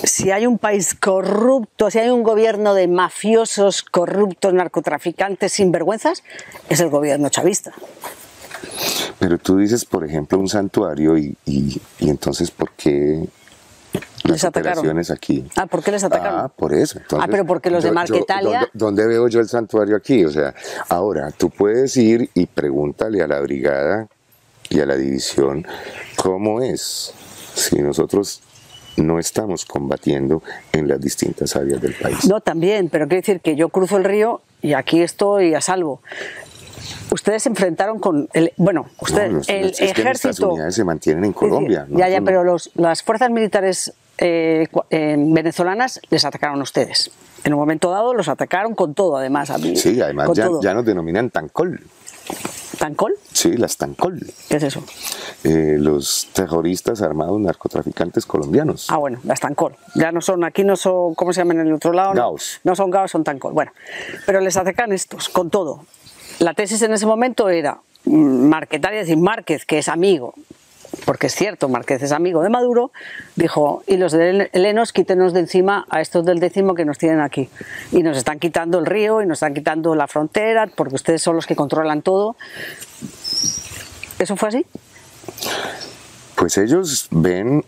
si hay un país corrupto, si hay un gobierno de mafiosos, corruptos, narcotraficantes, sinvergüenzas, es el gobierno chavista. Pero tú dices, por ejemplo, un santuario y, y, y entonces, ¿por qué...? Las operaciones aquí. Ah, ¿por qué les atacaron? Ah, por eso. Entonces, ah, pero porque los yo, de Marquetalia... Yo, ¿dónde, ¿Dónde veo yo el santuario aquí? O sea, ahora, tú puedes ir y pregúntale a la brigada y a la división cómo es si nosotros no estamos combatiendo en las distintas áreas del país. No, también, pero quiere decir que yo cruzo el río y aquí estoy a salvo. Ustedes se enfrentaron con el, bueno, ustedes, no, los, el es ejército... Que nuestras unidades se mantienen en Colombia. Ya, ya, pero los, las fuerzas militares... Eh, eh, venezolanas les atacaron a ustedes. En un momento dado los atacaron con todo, además. A mí, sí, además ya, ya nos denominan tancol. ¿Tancol? Sí, las tancol. ¿Qué es eso? Eh, los terroristas armados narcotraficantes colombianos. Ah, bueno, las tancol. Ya no son, aquí no son, ¿cómo se llaman en el otro lado? Gaos. No, no son gaos, son tancol. Bueno, pero les atacan estos, con todo. La tesis en ese momento era Marquetalia, es decir, Márquez, que es amigo. Porque es cierto, Márquez es amigo de Maduro, dijo, y los de L N, quítenos de encima a estos del décimo que nos tienen aquí. Y nos están quitando el río, y nos están quitando la frontera, porque ustedes son los que controlan todo. ¿Eso fue así? Pues ellos ven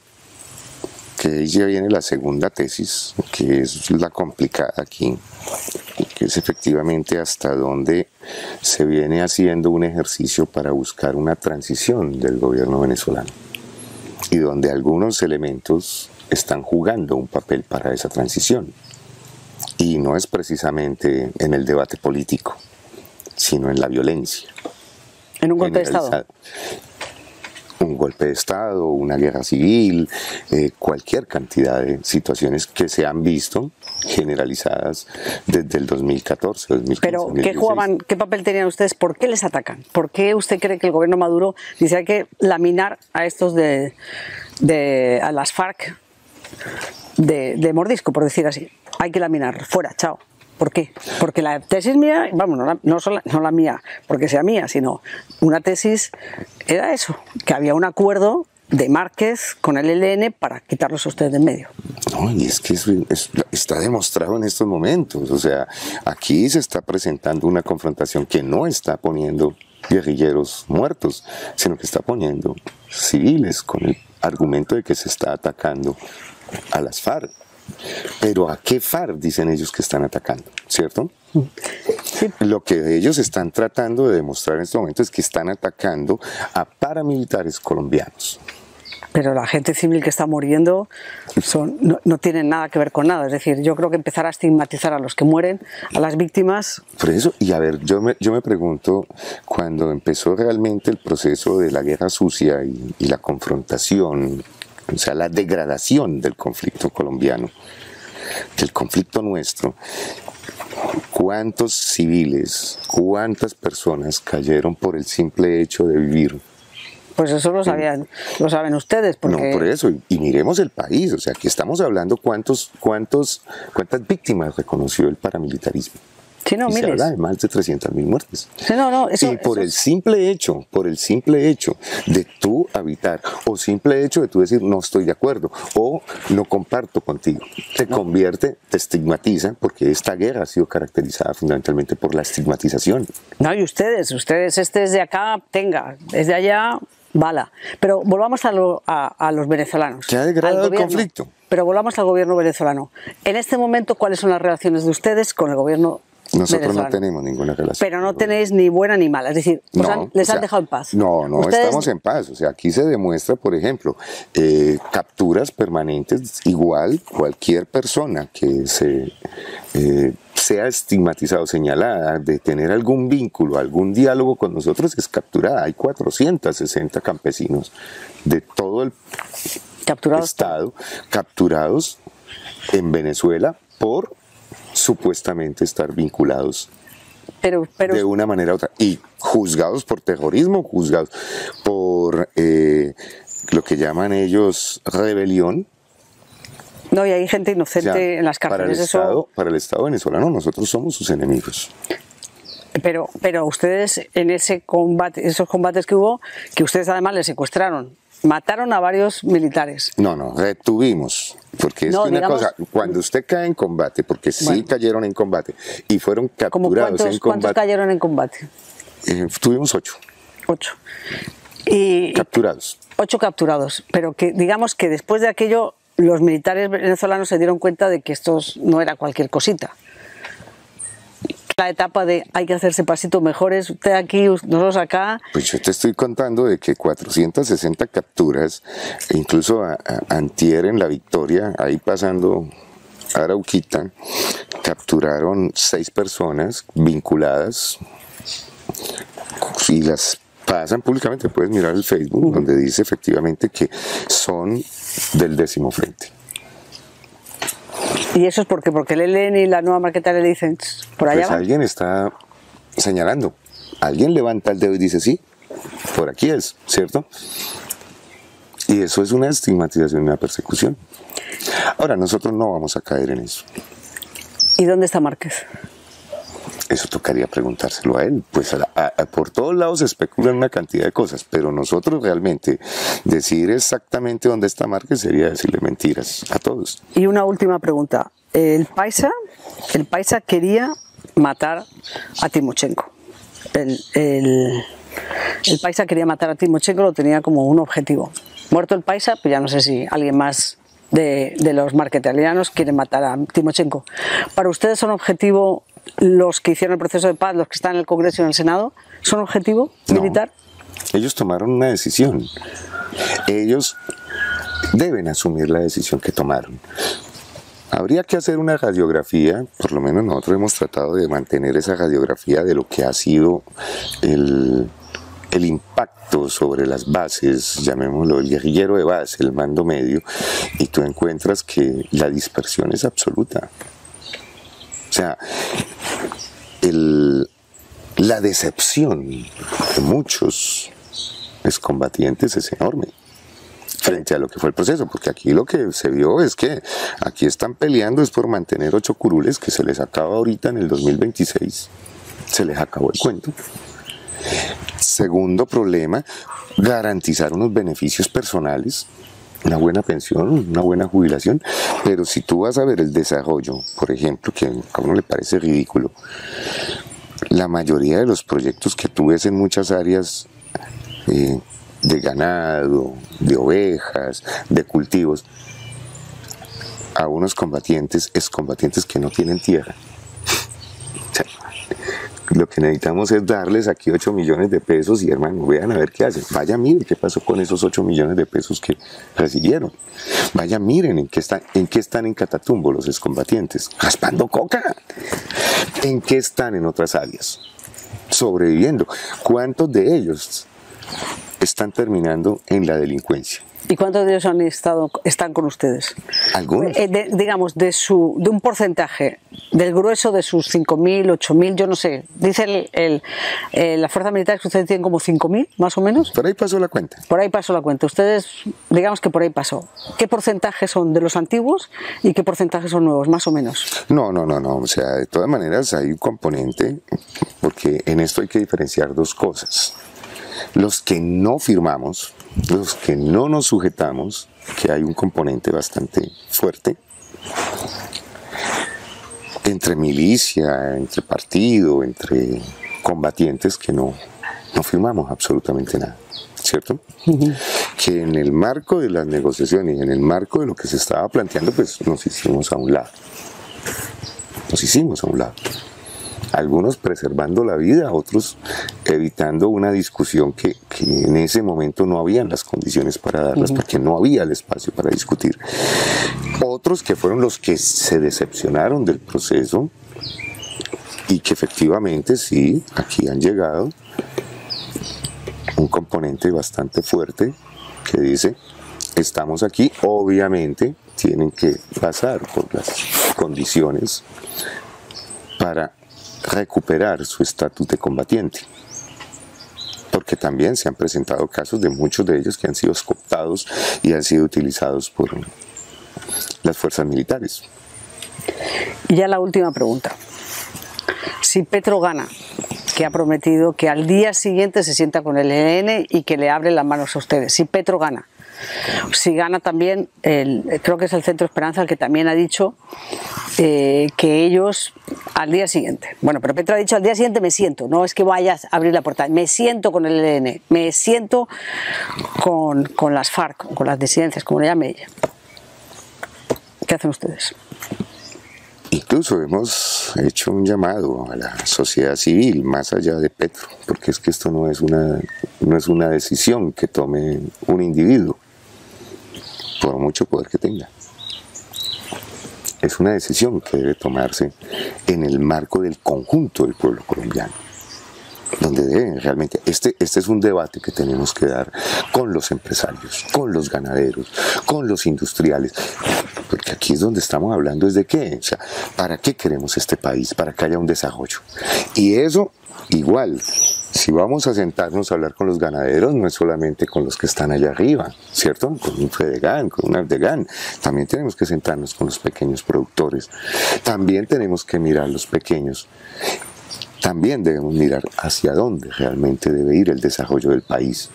que ahí ya viene la segunda tesis, que es la complicada aquí, que es efectivamente hasta dónde se viene haciendo un ejercicio para buscar una transición del gobierno venezolano y donde algunos elementos están jugando un papel para esa transición. Y no es precisamente en el debate político, sino en la violencia. ¿En un golpe de Estado? Un golpe de Estado, una guerra civil, eh, cualquier cantidad de situaciones que se han visto generalizadas desde el dos mil catorce, dos mil quince, Pero, ¿qué dos mil dieciséis? Jugaban, ¿qué papel tenían ustedes? ¿Por qué les atacan? ¿Por qué usted cree que el gobierno Maduro dice hay que laminar a estos de, de a las FARC de, de Mordisco, por decir así? Hay que laminar, fuera, chao. ¿Por qué? Porque la tesis mía, vamos, no la, no, sola, no la mía, porque sea mía, sino una tesis era eso, que había un acuerdo de Márquez con el L N para quitarlos a ustedes de en medio. No, y es que es, es, está demostrado en estos momentos, o sea, aquí se está presentando una confrontación que no está poniendo guerrilleros muertos, sino que está poniendo civiles con el argumento de que se está atacando a las FARC. Pero ¿a qué FARC dicen ellos que están atacando? ¿Cierto? Sí. Lo que ellos están tratando de demostrar en este momento es que están atacando a paramilitares colombianos. Pero la gente civil que está muriendo son, no, no tienen nada que ver con nada. Es decir, yo creo que empezar a estigmatizar a los que mueren, a las víctimas... Por eso, y a ver, yo me, yo me pregunto, cuando empezó realmente el proceso de la guerra sucia y, y la confrontación... O sea, la degradación del conflicto colombiano, del conflicto nuestro. ¿Cuántos civiles, cuántas personas cayeron por el simple hecho de vivir? Pues eso lo sabían, lo saben ustedes. Porque... No, por eso. Y, y miremos el país. O sea, aquí estamos hablando cuántos, cuántos, cuántas víctimas reconoció el paramilitarismo. Sí, no, y se habla de más de trescientas mil muertes. Sí, no, no, eso, y por eso. el simple hecho, por el simple hecho de tú habitar, o simple hecho de tú decir no estoy de acuerdo, o no comparto contigo, te no. convierte, te estigmatiza, porque esta guerra ha sido caracterizada fundamentalmente por la estigmatización. No, y ustedes, ustedes, este es de acá, tenga, es de allá, bala. Pero volvamos a, lo, a, a los venezolanos. Que ha degradado el conflicto. Pero volvamos al gobierno venezolano. En este momento, ¿cuáles son las relaciones de ustedes con el gobierno Nosotros venezolano. No tenemos ninguna relación. Pero no tenéis ni buena ni mala, es decir, no, han, les o sea, han dejado en paz. No, no, ¿Ustedes? Estamos en paz. O sea, aquí se demuestra, por ejemplo, eh, capturas permanentes, igual cualquier persona que se eh, sea estigmatizada o señalada de tener algún vínculo, algún diálogo con nosotros es capturada. Hay cuatrocientos sesenta campesinos de todo el ¿Capturados? estado capturados en Venezuela por... supuestamente estar vinculados pero, pero, de una manera u otra y juzgados por terrorismo, juzgados por eh, lo que llaman ellos rebelión, No, y hay gente inocente, o sea, en las cárceles. Para el, Estado, eso... para el Estado venezolano nosotros somos sus enemigos. Pero, pero ustedes en ese combate, esos combates que hubo, que ustedes además les secuestraron, mataron a varios militares. No, no, detuvimos. Porque es no, que una digamos, cosa, cuando usted cae en combate, porque sí bueno, cayeron en combate y fueron capturados cuántos, en combate. ¿Cuántos cayeron en combate? Eh, tuvimos ocho. Ocho. Y, capturados. Ocho capturados. Pero que digamos que después de aquello los militares venezolanos se dieron cuenta de que esto no era cualquier cosita. La etapa de hay que hacerse pasito mejores, usted aquí, nosotros acá. Pues yo te estoy contando de que cuatrocientas sesenta capturas, incluso a, a, antier en La Victoria, ahí pasando a Arauquita, capturaron seis personas vinculadas y las pasan públicamente. Puedes mirar el Facebook, uh-huh, donde dice efectivamente que son del décimo frente. ¿Y eso es porque porque el L N y la Nueva Marquetalia le dicen por allá? Pues alguien está señalando, alguien levanta el dedo y dice sí, por aquí es, ¿cierto? Y eso es una estigmatización, una persecución. Ahora, nosotros no vamos a caer en eso. ¿Y dónde está Márquez? Eso tocaría preguntárselo a él. Pues a la, a, a, por todos lados se especulan una cantidad de cosas, pero nosotros realmente decir exactamente dónde está Márquez sería decirle mentiras a todos. Y una última pregunta. El Paisa, el Paisa quería matar a Timochenko. El, el, el Paisa quería matar a Timochenko, lo tenía como un objetivo. Muerto el Paisa, pues ya no sé si alguien más de, de los marquetalianos quiere matar a Timochenko. ¿Para ustedes son objetivo los que hicieron el proceso de paz, los que están en el Congreso y en el Senado, son objetivo militar? No. Ellos tomaron una decisión. Ellos deben asumir la decisión que tomaron. Habría que hacer una radiografía, por lo menos nosotros hemos tratado de mantener esa radiografía de lo que ha sido el, el impacto sobre las bases, llamémoslo el guerrillero de base, el mando medio, y tú encuentras que la dispersión es absoluta. O sea, el, la decepción de muchos excombatientes es enorme frente a lo que fue el proceso, porque aquí lo que se vio es que aquí están peleando es por mantener ocho curules que se les acaba ahorita en el dos mil veintiséis, se les acabó el cuento. Segundo problema, garantizar unos beneficios personales, una buena pensión, una buena jubilación, pero si tú vas a ver el desarrollo, por ejemplo, que a uno le parece ridículo, la mayoría de los proyectos que tú ves en muchas áreas eh, de ganado, de ovejas, de cultivos, a unos combatientes, excombatientes que no tienen tierra. O sea, lo que necesitamos es darles aquí ocho millones de pesos y, hermano, vean a ver qué hacen. Vaya, miren qué pasó con esos ocho millones de pesos que recibieron. Vaya, miren en qué están en qué están en Catatumbo los excombatientes, raspando coca. ¿En qué están en otras áreas? Sobreviviendo. ¿Cuántos de ellos están terminando en la delincuencia? ¿Y cuántos de ellos han estado, están con ustedes? Algunos. Eh, de, digamos, de, su, de un porcentaje, del grueso de sus cinco mil, ocho mil, yo no sé. Dice el, el, eh, la fuerza militar que ustedes tienen como cinco mil, más o menos. Por ahí pasó la cuenta. Por ahí pasó la cuenta. Ustedes, digamos que por ahí pasó. ¿Qué porcentaje son de los antiguos y qué porcentaje son nuevos, más o menos? No, no, no, no. O sea, de todas maneras hay un componente, porque en esto hay que diferenciar dos cosas. Los que no firmamos, los que no nos sujetamos, que hay un componente bastante fuerte, entre milicia, entre partido, entre combatientes que no, no firmamos absolutamente nada, ¿cierto? Uh-huh. Que en el marco de las negociaciones, en el marco de lo que se estaba planteando, pues nos hicimos a un lado, nos hicimos a un lado. Algunos preservando la vida, otros evitando una discusión que, que en ese momento no habían las condiciones para darlas, uh-huh, porque no había el espacio para discutir. Otros que fueron los que se decepcionaron del proceso y que efectivamente sí, aquí han llegado un componente bastante fuerte que dice, estamos aquí, obviamente tienen que pasar por las condiciones para recuperar su estatus de combatiente, porque también se han presentado casos de muchos de ellos que han sido cooptados y han sido utilizados por las fuerzas militares. Y ya la última pregunta. Si Petro gana, que ha prometido que al día siguiente se sienta con el E L N y que le abre las manos a ustedes, si Petro gana, si gana también, el, creo que es el Centro Esperanza el que también ha dicho eh, que ellos al día siguiente, bueno, pero Petro ha dicho al día siguiente me siento, no es que vayas a abrir la puerta, me siento con el E L N, me siento con, con las FARC, con las disidencias, como le llame ella. ¿Qué hacen ustedes? Incluso hemos hecho un llamado a la sociedad civil, más allá de Petro, porque es que esto no es una, no es una decisión que tome un individuo, por mucho poder que tenga. Es una decisión que debe tomarse en el marco del conjunto del pueblo colombiano, donde deben realmente, este, este es un debate que tenemos que dar con los empresarios, con los ganaderos, con los industriales, porque aquí es donde estamos hablando, es de qué, o sea, ¿para qué queremos este país? Para que haya un desarrollo. Y eso, igual, si vamos a sentarnos a hablar con los ganaderos, no es solamente con los que están allá arriba, ¿cierto? Con un Fedegán, con un Ardegán, también tenemos que sentarnos con los pequeños productores, también tenemos que mirar los pequeños. También debemos mirar hacia dónde realmente debe ir el desarrollo del país.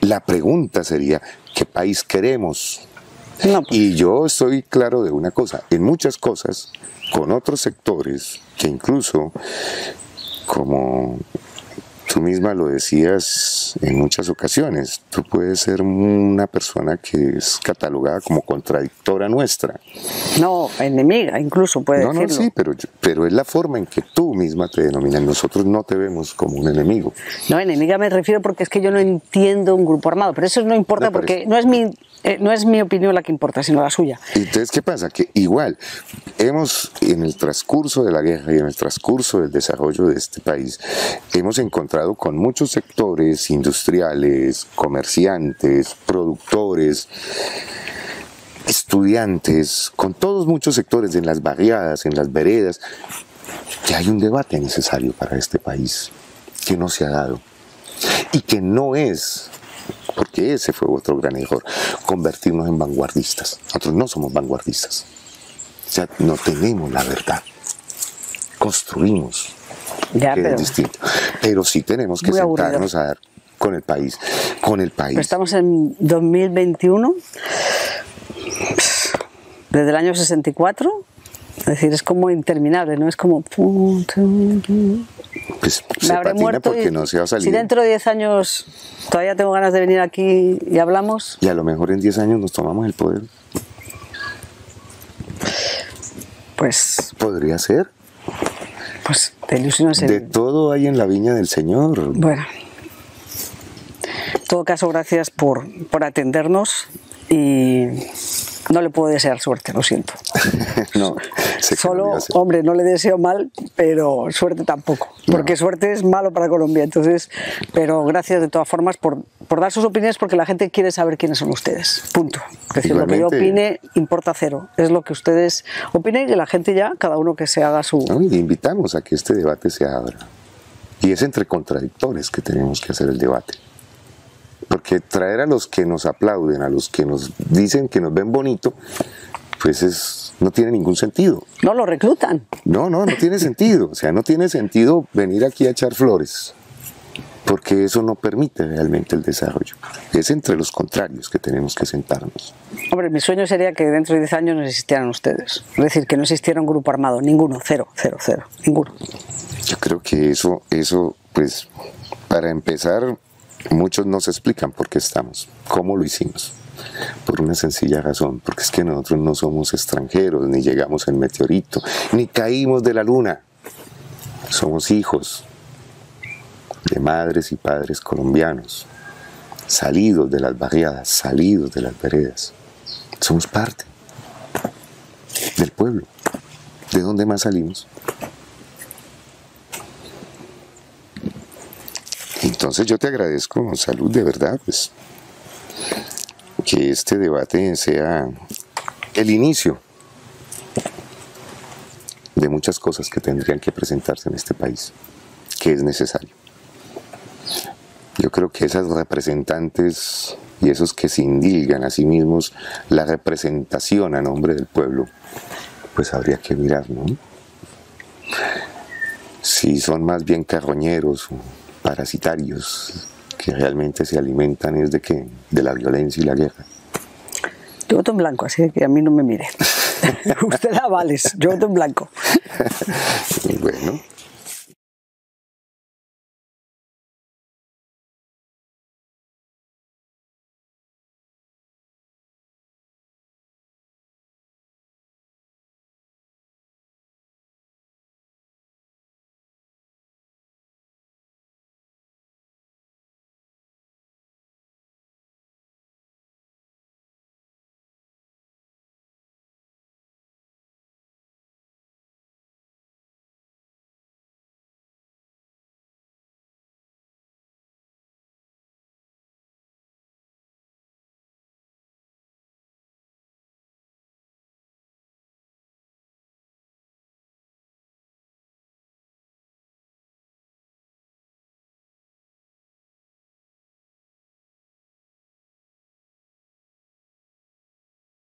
La pregunta sería, ¿qué país queremos? No, pues. Y yo estoy claro de una cosa, en muchas cosas, con otros sectores, que incluso, como tú misma lo decías en muchas ocasiones, tú puedes ser una persona que es catalogada como contradictora nuestra. No, enemiga incluso puede no, decirlo. No, sí, pero, pero es la forma en que tú misma te denominas. Nosotros no te vemos como un enemigo. No, enemiga me refiero porque es que yo no entiendo un grupo armado, pero eso no importa no, porque eso. no es mi... Eh, no es mi opinión la que importa, sino la suya. Entonces, ¿qué pasa? Que igual, hemos, en el transcurso de la guerra y en el transcurso del desarrollo de este país, hemos encontrado con muchos sectores industriales, comerciantes, productores, estudiantes, con todos muchos sectores, en las barriadas, en las veredas, que hay un debate necesario para este país, que no se ha dado, y que no es... Porque ese fue otro gran error, convertirnos en vanguardistas. Nosotros no somos vanguardistas. O sea, no tenemos la verdad. Construimos. Ya, que pero, es distinto. Pero sí tenemos que sentarnos aburrido. a dar con el país. Con el país. Pero estamos en dos mil veintiuno, desde el año sesenta y cuatro. Es decir, es como interminable, ¿no? Es como... Pues se me habré muerto porque y, no se va a salir. Si dentro de diez años todavía tengo ganas de venir aquí y hablamos. Y a lo mejor en diez años nos tomamos el poder. Pues... ¿Podría ser? Pues te ilusionas en... De todo hay en la viña del Señor. Bueno. En todo caso, gracias por, por atendernos y... No le puedo desear suerte, lo siento. No, solo, hombre, no le deseo mal, pero suerte tampoco, porque no. Suerte es malo para Colombia. Entonces, pero gracias de todas formas por, por dar sus opiniones, porque la gente quiere saber quiénes son ustedes, punto. Es decir, lo que yo opine importa cero, es lo que ustedes opinen y la gente ya, cada uno que se haga su... No, y invitamos a que este debate se abra. Y es entre contradictores que tenemos que hacer el debate. Porque traer a los que nos aplauden, a los que nos dicen que nos ven bonito, pues es, no tiene ningún sentido. No lo reclutan. No, no, no tiene sentido. O sea, no tiene sentido venir aquí a echar flores, porque eso no permite realmente el desarrollo. Es entre los contrarios que tenemos que sentarnos. Hombre, mi sueño sería que dentro de diez años no existieran ustedes. Es decir, que no existiera un grupo armado, ninguno, cero, cero, cero, ninguno. Yo creo que eso, eso pues, para empezar... Muchos nos explican por qué estamos, cómo lo hicimos, por una sencilla razón, porque es que nosotros no somos extranjeros, ni llegamos en meteorito, ni caímos de la luna. Somos hijos de madres y padres colombianos, salidos de las barriadas, salidos de las veredas. Somos parte del pueblo. ¿De dónde más salimos? Entonces yo te agradezco, Salud, de verdad, pues, que este debate sea el inicio de muchas cosas que tendrían que presentarse en este país, que es necesario. Yo creo que esas representantes y esos que se indilgan a sí mismos la representación a nombre del pueblo, pues habría que mirar, ¿no? Si son más bien carroñeros o parasitarios que realmente se alimentan es de qué, de la violencia y la guerra. Yo voto en blanco, así que a mí no me mire. Usted da vales, yo voto en blanco. Y bueno,